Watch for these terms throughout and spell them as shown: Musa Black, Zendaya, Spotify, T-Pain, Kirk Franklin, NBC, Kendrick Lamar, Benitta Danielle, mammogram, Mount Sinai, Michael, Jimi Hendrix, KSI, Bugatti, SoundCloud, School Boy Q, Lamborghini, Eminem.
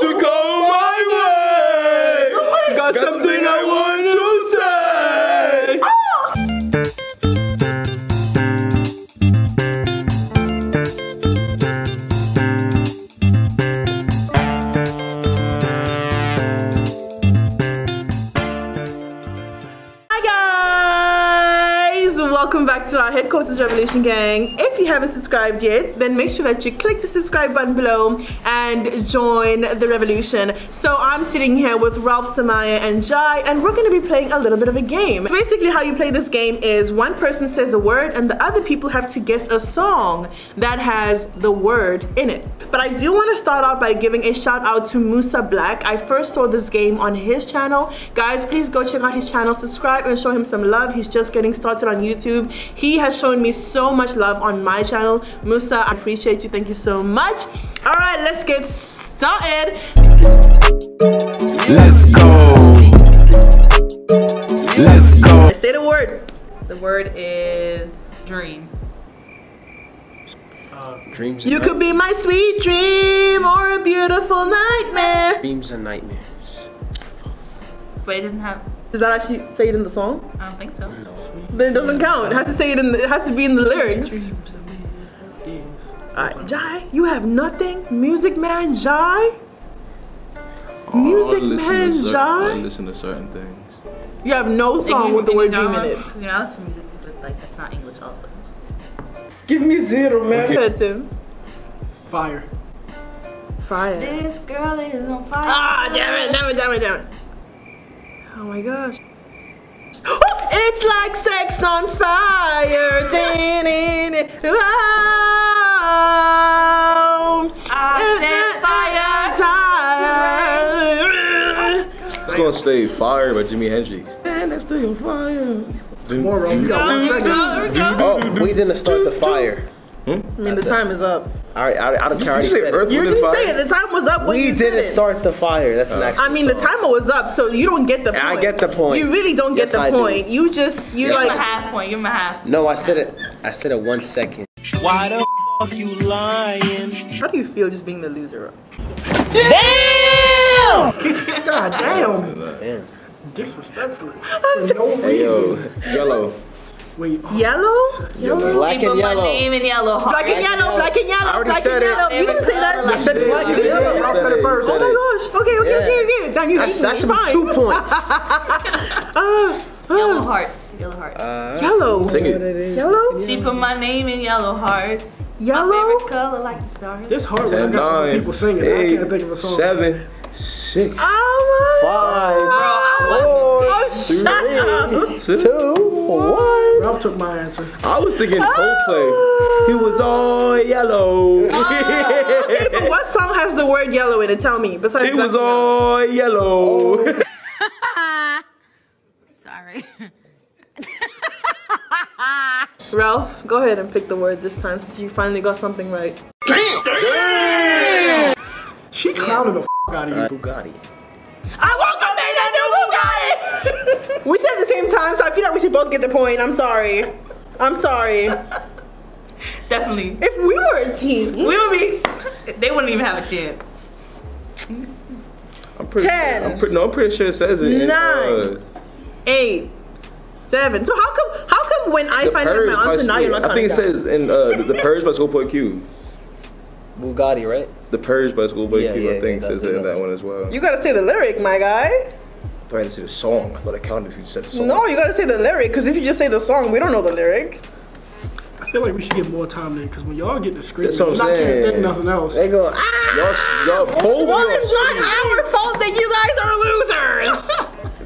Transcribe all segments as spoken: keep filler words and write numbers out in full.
Won't you come my way? Got something I want to say. Hi guys, welcome back to our Headquarters Revolution Gang. If you haven't subscribed yet, then make sure that you click the subscribe button below and join the revolution. So I'm sitting here with Ralph, Samaya and Jai, and we're going to be playing a little bit of a game. Basically how you play this game is one person says a word and the other people have to guess a song that has the word in it. But I do want to start out by giving a shout out to Musa Black. I first saw this game on his channel. Guys, please go check out his channel, subscribe and show him some love. He's just getting started on YouTube. He has shown me so much love on my channel. Musa, I appreciate you, thank you so much. All right, let's get started. Let's go. Let's go. Say the word. The word is dream. Uh, dreams. You could be my sweet dream or a beautiful nightmare. Dreams and nightmares. But it doesn't have. Does that actually say it in the song? I don't think so. No. Then it doesn't count. It has to say it in. The, it has to be in the lyrics. Uh, Jai, you have nothing? Music man Jai? Oh, Music man certain, Jai? I listen to certain things. You have no song you, with the word dream in it. Because you're not listening to music, but like, that's not English also. Give me zero, man. That's him. Fire. Fire. This girl is on fire. Ah, damn it, damn it, damn it, damn it. Oh my gosh. Oh, it's like sex on fire. Din, din, din, din. I fire. Fire. It's gonna stay fire by Jimi Hendrix. And it's still fire. Tomorrow. We got one second. Oh, we didn't start the fire. Hmm? I mean, That's the time it. is up. All right, I, I, I you already said it. You didn't fire? say it. The time was up when we you said it. We didn't start the fire. That's an actual I mean, song. The timer was up, so you don't get the point. I get the point. You really don't yes, get the I point. Do. You just, you're yes, like. You're half point. You're my half. No, I said it. I said it one second. Why the fuck you lying? How do you feel just being the loser? Damn! God damn. Damn. Disrespectful. For no reason. Hey, yo, yellow. Wait, oh. Yellow? Yellow? Black and yellow. yellow. Black and yellow, black and yellow, black and yellow. You didn't say that. I said black and yellow. I said it first. Oh my gosh. Okay, okay, yeah. okay, okay. Damn, you hate me. Fine. Two points. uh, uh. Yellow hearts. Yellow hearts. Uh, yellow. Sing it. Yellow? She put my name in yellow hearts. Yellow? My favorite color, like the stars. This hard one. I got people singing. Eight, I can't think of a song. Seven, six, oh five, four. Three, two, two, one. Ralph took my answer. I was thinking Coldplay. Oh. He was all yellow. Oh, okay, but what song has the word yellow in it? Tell me. Besides, he was all yellow. Oh. Sorry. Ralph, go ahead and pick the word this time since you finally got something right. Damn! Damn. She clowned the f out of you, uh, Bugatti. I won't go make that new Bugatti! We said at the same time, so I feel like we should both get the point. I'm sorry. I'm sorry. Definitely. If we were a team, we would be. They wouldn't even have a chance. I'm pretty. Ten. Sure, I'm pretty, no, I'm pretty sure it says it. Nine. In, uh, eight. Seven. So how come? How come when I find out my answer, now you're not? I think it says in uh, the, the Purge by School Boy Q. Bugatti, right? The Purge by School Boy yeah, Q. Yeah, I think yeah, says it in that one as well. You gotta say the lyric, my guy. I thought I had to say the song. I thought I counted if you said the song. No, you gotta say the lyric, because if you just say the song, we don't know the lyric. I feel like we should get more time then, because when y'all get the screen, you're not getting think nothing else. They go, ah! Y'all both. Well, it's not our fault that you guys are losers!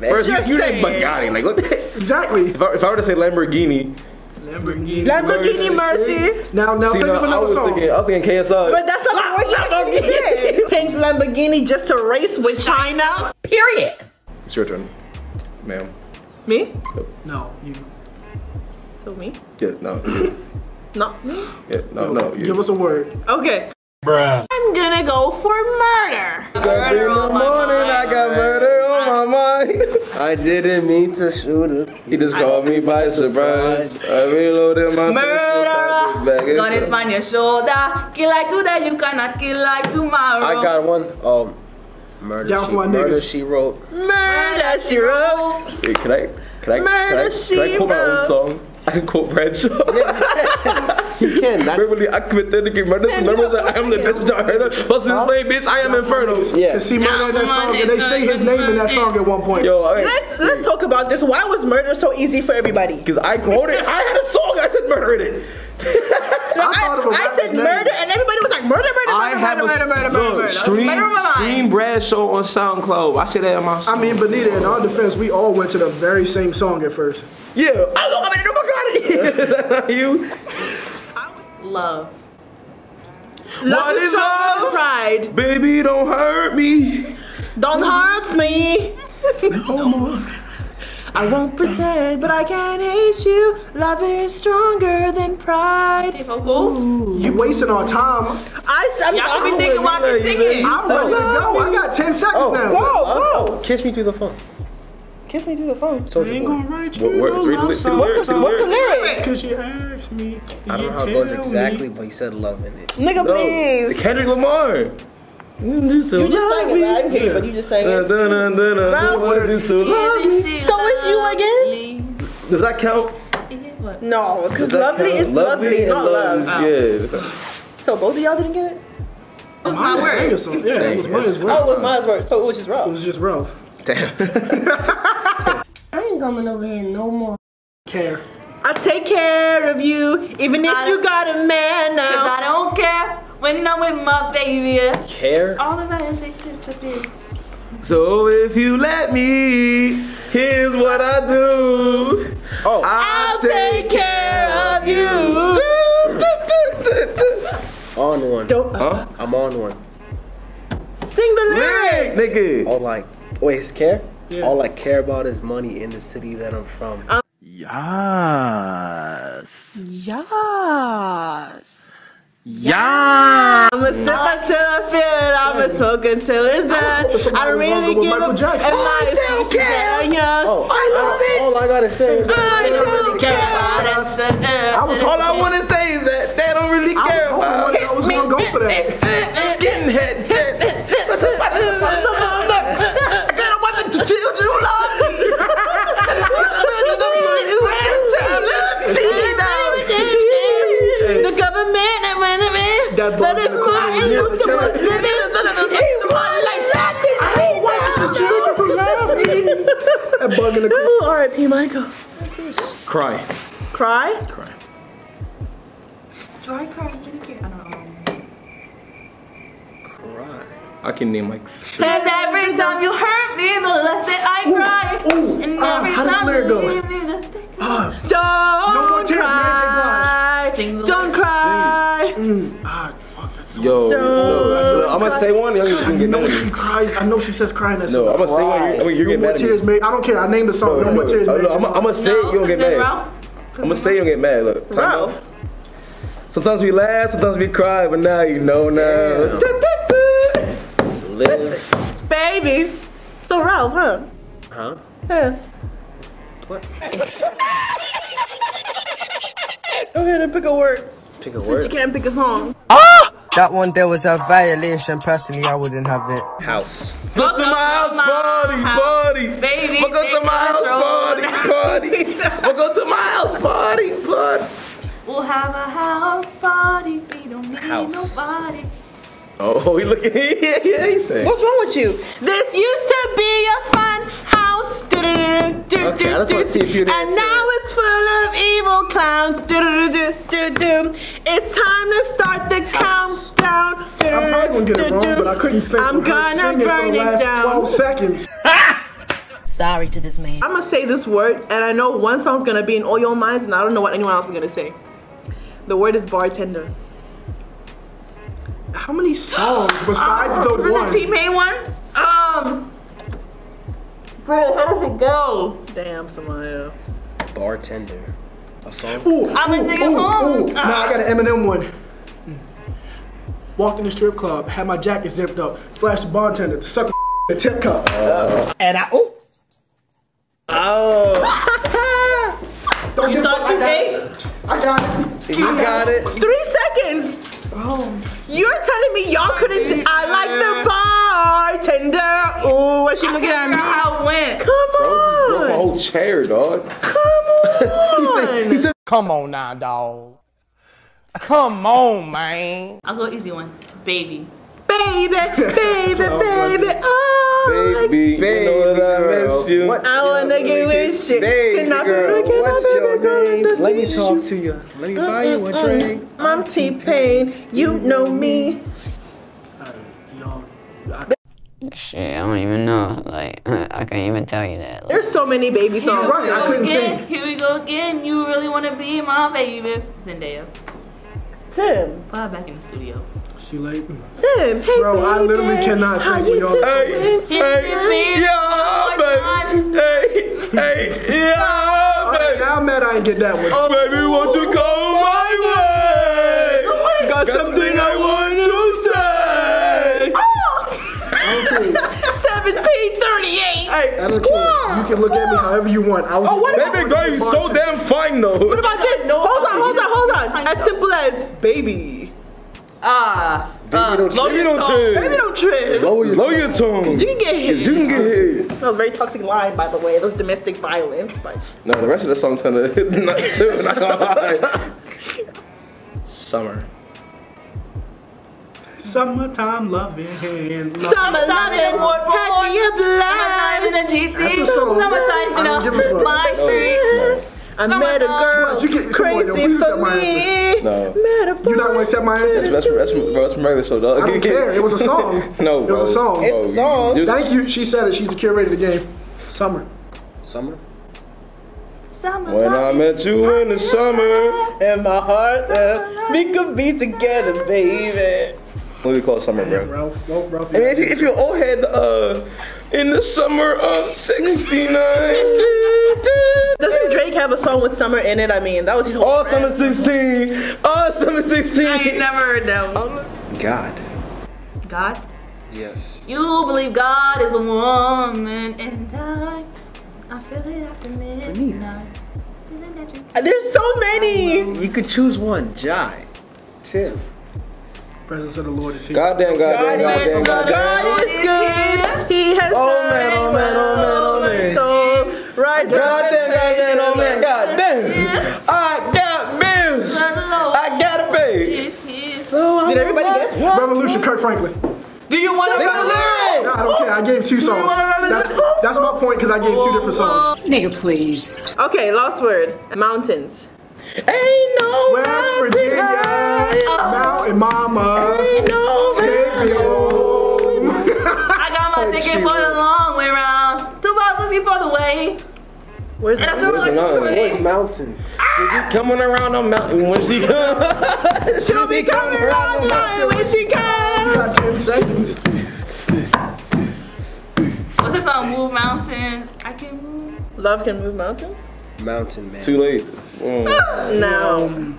First, just you said Bugatti, like what the heck? Exactly. If I, if I were to say Lamborghini, Lamborghini, Lamborghini Mercy. Mercy. Now, now, See, think now of another I was song. Thinking, I was thinking K S I. But that's not La the word you said. Change Lamborghini just to race with China. Period. It's your turn, ma'am. Me? Yep. No, you. So me? Yes, no. Not me? Yeah, no, no, no you. Give us a word. Okay. Bruh. I'm gonna go for murder. Got in the morning, I got murder on my mind. I didn't mean to shoot him. He just called me by surprise. I reloaded my murder. Gun is on your shoulder. Kill like today, you cannot kill like tomorrow. I got one. Um. Murder, down she, for my Murder niggas. She Wrote. Murder She Wrote. Wait, can I? Can I? Murder can I, she can I quote wrote. my own song? I can quote Bradshaw. Yeah, you can. You can. Really, I commit that nigga. Murder. Remember that I am the best bitch I heard of. Plus this play, bitch. I am Inferno. Yeah. See Murder in that song, and they say his name in that song at one point. Yo, I, let's dude. let's talk about this. Why was Murder so easy for everybody? Because I quoted. I had a song. I said Murder in it. No, I, I, I said name. Murder, and everybody was like murder, murder, murder, murder, murder, murder, murder, murder. Stream, stream Bradshaw on SoundCloud. I say that in my song. I mean, Benita, in our defense, we all went to the very same song at first. Yeah. I woke up in the Bugatti. Is that not you? Love. Love, love is love? Pride. Baby, don't hurt me. Don't hurt me. No more. I won't pretend, but I can't hate you. Love is stronger than pride. You wasting our time. I, I'm, Y'all I'm be thinking while she's singing. I'm ready to go. I got ten seconds oh, now. Go, go. go. Kiss me through the phone. Kiss me through the phone. So ain't gonna write you. What words? Read the lyrics. What's the lyrics? Because you asked me. I don't know how it goes exactly, but he said love in it. Nigga, please. Kendrick Lamar. You, so you just sang it, I didn't hear it, but you just sang it. Dun, dun, dun, dun, dun, dun, so, so it's you again? Does that count? No, because lovely count? is lovely, lovely not love. Oh. Yeah. So both of y'all didn't get it? It was my word. Yeah, it was mine's word. Oh, it was mine's word. So it was just Ralph. It was just Ralph. Damn. I ain't coming over here no more. Care. I take care of you, even if I, you got a man now. Because I don't care. When I'm with my baby, care. All of that disappear. So if you let me, here's what I do. Oh, I'll, I'll take, take care, care of you. you. On one. Don't, uh, huh? I'm on one. Sing the lyric, nigga. All like, wait, it's care. Yeah. All I care about is money in the city that I'm from. I'm yes. Yes. Yeah, I'ma sip until I feel it. I'ma smoke until it's done. I don't really give a damn. Oh, oh, I love it. All I gotta say is that they don't really care about us. All I wanna say is that they don't really care about us. I was gonna go for that. Skinhead. I gotta watch the children who love me. The government. That but if Martin Luther was living, he would like that. I want the children who love me. That bug in the corner. R I P Michael. Cry. Cry? Cry. Do I cry? Do you care? I don't know. Cry. I can name like three. Cause every time you hurt me, the less that I ooh, cry. Ooh. And every uh, how time does you leave me, the thick uh, don't no more tears, cry. Don't lyrics. cry. Mm. Yo, so yo, I'm gonna say one. You're gonna get mad at me. Cries. I know she says crying. That no, I'm gonna say one. I mean, you're no getting mad at me. Tears made. I don't care. I named the song. No, no, no more tears. No, made. I'm gonna say no, you don't get mad. Ralph, I'm gonna say you don't get mad. Look, Ralph. Time sometimes we laugh, sometimes we cry, but now you know now. Live. Baby. So Ralph, huh? Huh? Yeah. What? Go ahead and pick a word. Pick a Since word. Since you can't pick a song. Ah! That one there was a violation. Personally, I wouldn't have it. House. Go to my house party, party. Baby, go to my house party, party. Go to my house party, party. We'll have a house party. We don't need nobody. Oh, he looking. Yeah, yeah, he's saying. What's wrong with you? This used to be a fun house. Okay, I just want to see if you didn't and now it's full of evil clowns. It's time to start the countdown. I'm probably gonna get it wrong, but I couldn't think. I'm gonna burn it down. twelve seconds. Sorry to this man. I'm gonna say this word, and I know one song's gonna be in all your minds, and I don't know what anyone else is gonna say. The word is bartender. How many songs besides oh, the one? The T-Pain one? Um. Bro, how does it go? Damn, Samaya. Bartender. A song? Ooh, I'm gonna take it home. Ooh. Nah, I got an Eminem one. Walked in the strip club, had my jacket zipped up, flashed the bartender, sucked the tip cup. Uh, and I, ooh. Oh. Don't you thought you ate? I got it. You got it. Three seconds. Oh. You're telling me y'all couldn't, I like the bartender. Keep looking at me. How it went. Come on. Bro, just broke my whole chair, dog. Come on. he, said, he said, "Come on now, dog. Come on, man." I'll go easy one. Baby. Baby, baby, baby, oh, baby, baby, you know that I miss you. What's I wanna get with you. Baby girl, what's your name? Let me talk to you. Let me buy you a drink. I'm T-Pain. You know me. Shit, I don't even know. Like, I can't even tell you that. Like, there's so many baby songs. Right, I couldn't think. Here we go again. You really wanna be my baby, Zendaya. Tim. Well, back in the studio. She late. Tim, hey, bro, baby. I literally cannot think of y'all. Hey, hey, hey, yeah, baby. Hey, hey, yeah, baby. Now I'm mad I didn't get that one. Oh, baby, won't you go my way? Oh, my Got, Got something I want to say. Oh! seventeen thirty-eight. Hey, squad. You can look at me however you want. I was oh, what baby girl, you so time. damn fine, though. What about this? No, hold on, hold on, hold on. As simple as baby. Ah, uh, baby, uh, baby don't trip. Baby don't trip. Lower your, Lower your tongue. Cause you can get hit. You can get hit. That was a very toxic line, by the way. That was domestic violence, but no, the rest of the song's gonna hit not soon. Not gonna lie. Summer. Summertime loving, loving. Summer loving, happy of life. That's a song. Summertime, you know, my streets. I no, met a girl what, get, crazy on, for me. No. You not want to accept my answer? That's, that's, that's, bro, that's from regular show, dog. I don't care. It was a song. No, bro. It was a song. It's a song. Thank you. She said it. She's the curator of the game. Summer. Summer? Summer. When I met you in the summer. And my heart said, we could be together, baby. What do we call summer, bro? Ralph, Ralph, Ralph, I mean, if, you, if you're old head, uh, in the summer of sixty-nine. Doesn't Drake have a song with summer in it? I mean, that was his whole All friend. Summer sixteen. All summer sixteen. I ain't never heard that one. God. God? Yes. You believe God is a woman, and I, I feel it after midnight. There's so many. You could choose one. Jai. Tim. Presence of the Lord is here. Goddamn, goddamn, goddamn, goddamn. God is good. He has done. Oh man, oh man, oh man, oh man. So rise up. Goddamn, goddamn, oh man, goddamn. I got bills. I gotta pay. So did everybody get Revolution? Kirk Franklin. Do you want to go lyrics? No, I don't care. I gave two songs. That's, that's my point because I gave two different songs. Nigga, please. Okay, last word. Mountains. Ain't no West Virginia, Mountain Mama, ain't no take me home. I got my ticket for the long way round, two miles looking for the way. Where's the mountain? Where's mountain? She be coming around the mountain when she comes. She'll be coming around the mountain when she comes. Got ten seconds. What's this song? Move mountain. I can move. Love can move mountains. Mountain man. Too late. Mm. Uh, no.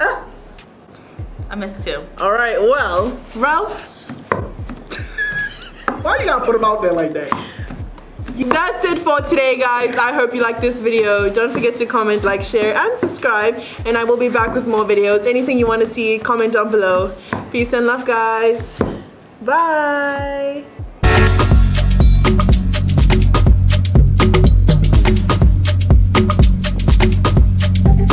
Uh, I missed two. All right. Well, Ralph. Why you gotta put him out there like that? That's it for today, guys. I hope you like this video. Don't forget to comment, like, share, and subscribe. And I will be back with more videos. Anything you want to see, comment down below. Peace and love, guys. Bye.